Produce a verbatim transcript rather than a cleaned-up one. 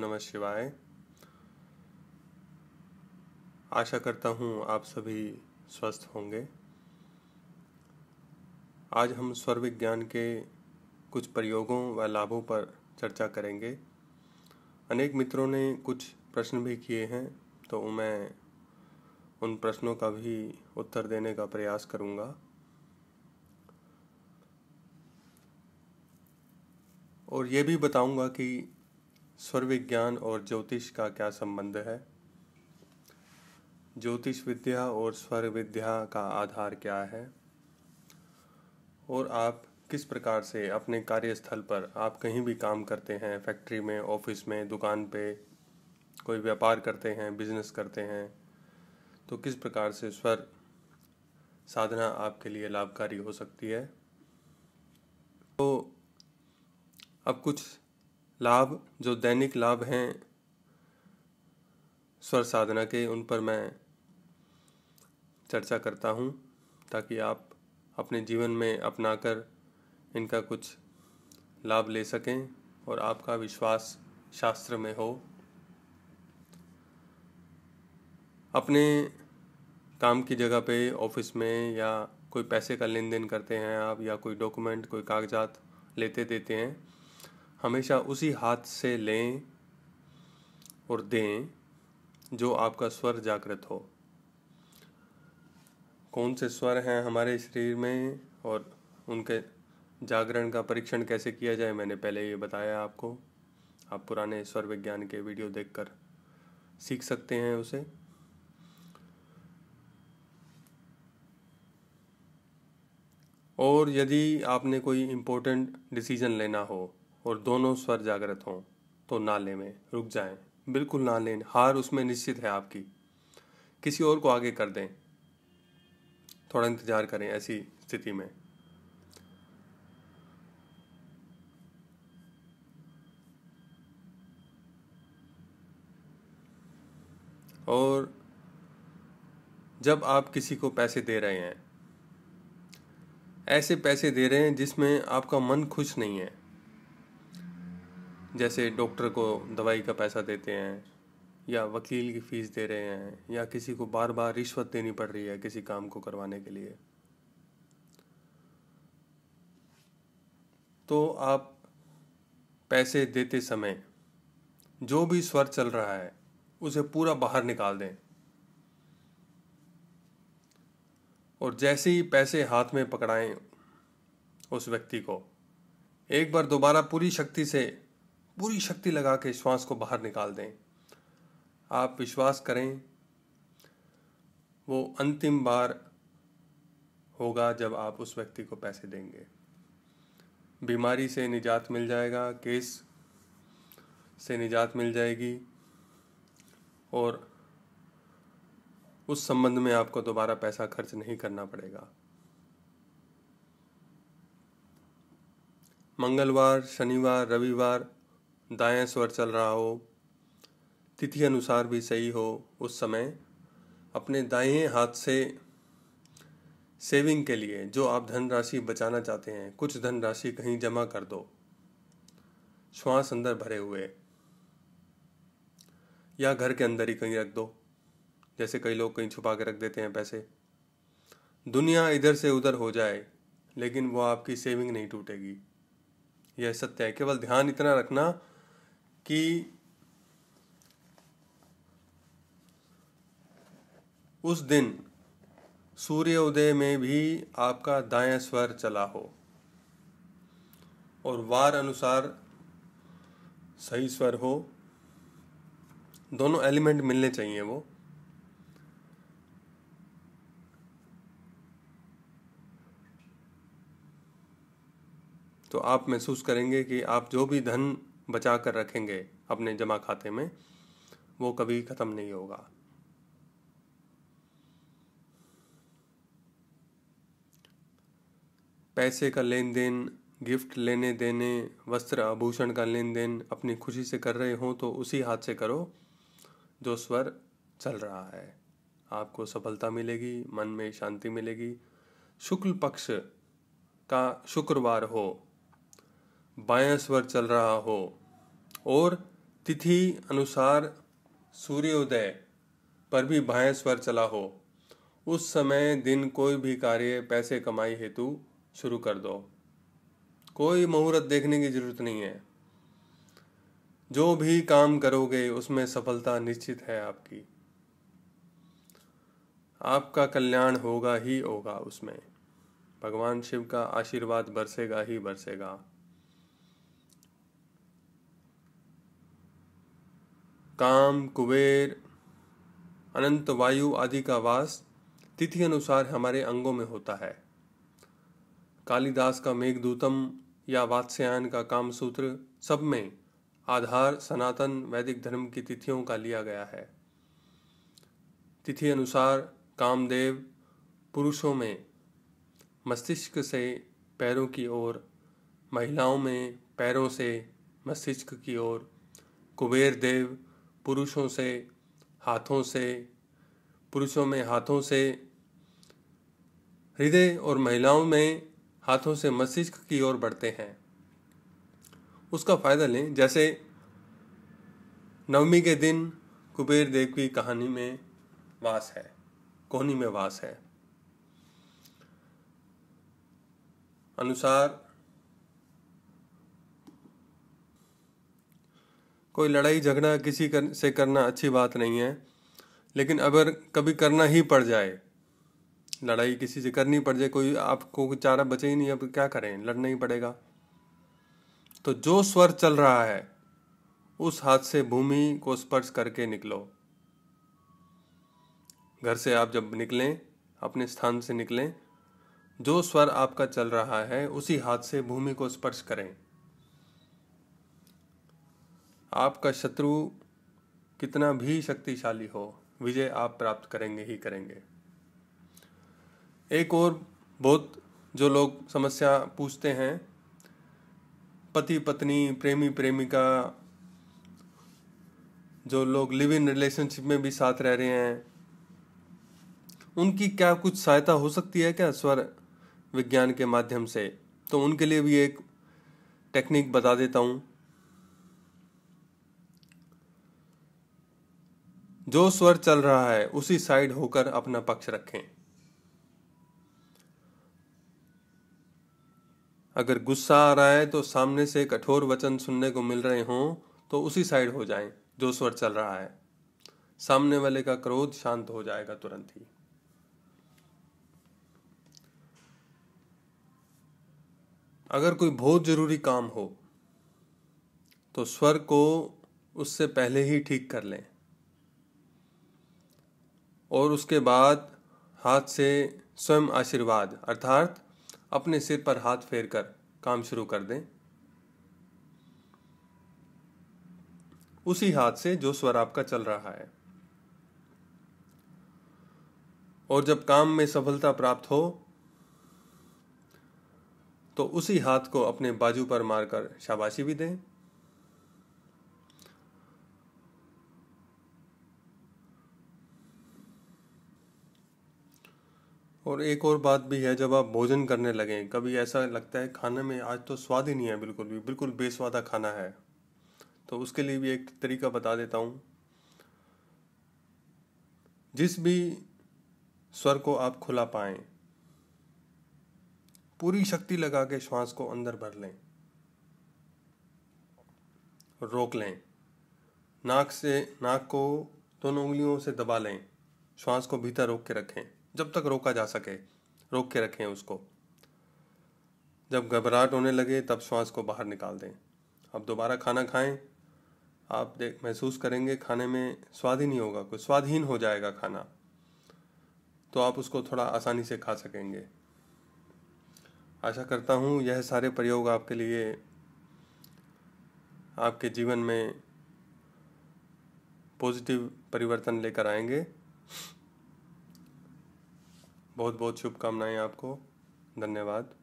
नमः शिवाय। आशा करता हूँ आप सभी स्वस्थ होंगे। आज हम स्वर विज्ञान के कुछ प्रयोगों व लाभों पर चर्चा करेंगे। अनेक मित्रों ने कुछ प्रश्न भी किए हैं, तो मैं उन प्रश्नों का भी उत्तर देने का प्रयास करूँगा। और ये भी बताऊंगा कि स्वर विज्ञान और ज्योतिष का क्या संबंध है, ज्योतिष विद्या और स्वर विद्या का आधार क्या है, और आप किस प्रकार से अपने कार्यस्थल पर, आप कहीं भी काम करते हैं, फैक्ट्री में, ऑफिस में, दुकान पे, कोई व्यापार करते हैं, बिजनेस करते हैं, तो किस प्रकार से स्वर साधना आपके लिए लाभकारी हो सकती है। तो अब कुछ लाभ, जो दैनिक लाभ हैं स्वर साधना के, उन पर मैं चर्चा करता हूं, ताकि आप अपने जीवन में अपनाकर इनका कुछ लाभ ले सकें और आपका विश्वास शास्त्र में हो। अपने काम की जगह पे, ऑफिस में, या कोई पैसे का लेन देन करते हैं आप, या कोई डॉक्यूमेंट, कोई कागजात लेते देते हैं, हमेशा उसी हाथ से लें और दें जो आपका स्वर जागृत हो। कौन से स्वर हैं हमारे शरीर में और उनके जागरण का परीक्षण कैसे किया जाए, मैंने पहले ये बताया आपको। आप पुराने स्वर विज्ञान के वीडियो देखकर सीख सकते हैं उसे। और यदि आपने कोई इम्पोर्टेंट डिसीजन लेना हो और दोनों स्वर जागृत हों, तो नाले में रुक जाएं, बिल्कुल ना लें। हार उसमें निश्चित है आपकी, किसी और को आगे कर दें, थोड़ा इंतज़ार करें। ऐसी स्थिति में और जब आप किसी को पैसे दे रहे हैं, ऐसे पैसे दे रहे हैं जिसमें आपका मन खुश नहीं है, जैसे डॉक्टर को दवाई का पैसा देते हैं, या वकील की फ़ीस दे रहे हैं, या किसी को बार बार रिश्वत देनी पड़ रही है किसी काम को करवाने के लिए, तो आप पैसे देते समय जो भी स्वर चल रहा है उसे पूरा बाहर निकाल दें। और जैसे ही पैसे हाथ में पकड़ाएं उस व्यक्ति को, एक बार दोबारा पूरी शक्ति से, पूरी शक्ति लगा के श्वास को बाहर निकाल दें। आप विश्वास करें, वो अंतिम बार होगा जब आप उस व्यक्ति को पैसे देंगे। बीमारी से निजात मिल जाएगा, केस से निजात मिल जाएगी, और उस संबंध में आपको दोबारा पैसा खर्च नहीं करना पड़ेगा। मंगलवार, शनिवार, रविवार दाएं स्वर चल रहा हो, तिथि अनुसार भी सही हो, उस समय अपने दाएं हाथ से सेविंग के लिए, जो आप धनराशि बचाना चाहते हैं, कुछ धनराशि कहीं जमा कर दो, श्वास अंदर भरे हुए, या घर के अंदर ही कहीं रख दो, जैसे कई लोग कहीं छुपा के रख देते हैं पैसे। दुनिया इधर से उधर हो जाए, लेकिन वो आपकी सेविंग नहीं टूटेगी, यह सत्य है। केवल ध्यान इतना रखना कि उस दिन सूर्योदय में भी आपका दायां स्वर चला हो, और वार अनुसार सही स्वर हो, दोनों एलिमेंट मिलने चाहिए। वो तो आप महसूस करेंगे कि आप जो भी धन बचा कर रखेंगे अपने जमा खाते में, वो कभी ख़त्म नहीं होगा। पैसे का लेन देन, गिफ्ट लेने देने, वस्त्र आभूषण का लेन देन अपनी खुशी से कर रहे हो तो उसी हाथ से करो जो स्वर चल रहा है। आपको सफलता मिलेगी, मन में शांति मिलेगी। शुक्ल पक्ष का शुक्रवार हो, बायां स्वर चल रहा हो, और तिथि अनुसार सूर्योदय पर भी बाह्य स्वर चला हो उस समय दिन कोई भी कार्य पैसे कमाई हेतु शुरू कर दो। कोई मुहूर्त देखने की जरूरत नहीं है। जो भी काम करोगे उसमें सफलता निश्चित है। आपकी आपका कल्याण होगा ही होगा। उसमें भगवान शिव का आशीर्वाद बरसेगा ही बरसेगा। काम, कुबेर, अनंत वायु आदि का वास तिथि अनुसार हमारे अंगों में होता है। कालिदास का मेघदूतम या वात्स्यायन का कामसूत्र सब में आधार सनातन वैदिक धर्म की तिथियों का लिया गया है। तिथि अनुसार कामदेव पुरुषों में मस्तिष्क से पैरों की ओर, महिलाओं में पैरों से मस्तिष्क की ओर, कुबेर देव पुरुषों से हाथों से पुरुषों में हाथों से हृदय और महिलाओं में हाथों से मस्तिष्क की ओर बढ़ते हैं। उसका फायदा लें। जैसे नवमी के दिन कुबेर देव की कहानी में वास है, कोहनी में वास है। अनुसार कोई लड़ाई झगड़ा किसी कर, से करना अच्छी बात नहीं है, लेकिन अगर कभी करना ही पड़ जाए, लड़ाई किसी से करनी पड़ जाए, कोई आपको चारा बचे ही नहीं, अब क्या करें, लड़ना ही पड़ेगा। तो जो स्वर चल रहा है उस हाथ से भूमि को स्पर्श करके निकलो। घर से आप जब निकलें, अपने स्थान से निकलें, जो स्वर आपका चल रहा है उसी हाथ से भूमि को स्पर्श करें। आपका शत्रु कितना भी शक्तिशाली हो, विजय आप प्राप्त करेंगे ही करेंगे। एक और बहुत जो लोग समस्या पूछते हैं, पति पत्नी, प्रेमी प्रेमिका, जो लोग लिव इन रिलेशनशिप में भी साथ रह रहे हैं, उनकी क्या कुछ सहायता हो सकती है क्या स्वर विज्ञान के माध्यम से? तो उनके लिए भी एक टेक्निक बता देता हूँ। जो स्वर चल रहा है उसी साइड होकर अपना पक्ष रखें। अगर गुस्सा आ रहा है तो सामने से कठोर वचन सुनने को मिल रहे हों तो उसी साइड हो जाएं। जो स्वर चल रहा है, सामने वाले का क्रोध शांत हो जाएगा तुरंत ही। अगर कोई बहुत जरूरी काम हो तो स्वर को उससे पहले ही ठीक कर लें और उसके बाद हाथ से स्वयं आशीर्वाद अर्थात अपने सिर पर हाथ फेर कर काम शुरू कर दें। उसी हाथ से जो स्वर आपका चल रहा है। और जब काम में सफलता प्राप्त हो तो उसी हाथ को अपने बाजू पर मारकर शाबाशी भी दें। और एक और बात भी है, जब आप भोजन करने लगें, कभी ऐसा लगता है खाने में आज तो स्वाद ही नहीं है, बिल्कुल भी बिल्कुल बेस्वादा खाना है, तो उसके लिए भी एक तरीका बता देता हूँ। जिस भी स्वर को आप खुला पाएं, पूरी शक्ति लगा के श्वास को अंदर भर लें, रोक लें, नाक से नाक को दोनों उंगलियों से दबा लें, श्वास को भीतर रोक के रखें, जब तक रोका जा सके रोक के रखें उसको। जब घबराहट होने लगे तब श्वास को बाहर निकाल दें। अब दोबारा खाना खाएं, आप देख महसूस करेंगे खाने में स्वाद ही नहीं होगा, कुछ स्वादहीन हो जाएगा खाना, तो आप उसको थोड़ा आसानी से खा सकेंगे। आशा करता हूँ यह सारे प्रयोग आपके लिए आपके जीवन में पॉजिटिव परिवर्तन लेकर आएंगे। बहुत बहुत शुभकामनाएं आपको। धन्यवाद।